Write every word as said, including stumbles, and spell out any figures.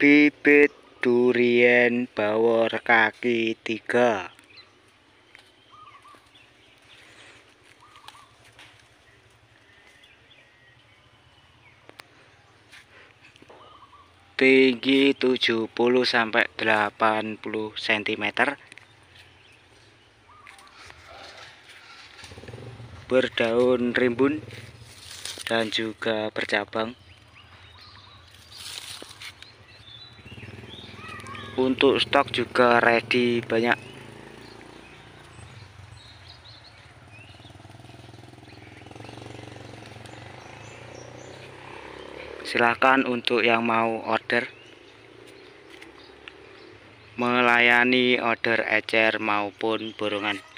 Bibit durian Bawor kaki tiga. Tinggi tujuh puluh sampai delapan puluh sentimeter. Berdaun rimbun dan juga bercabang. Untuk stok juga ready banyak. Silahkan untuk yang mau order. Melayani order ecer maupun borongan.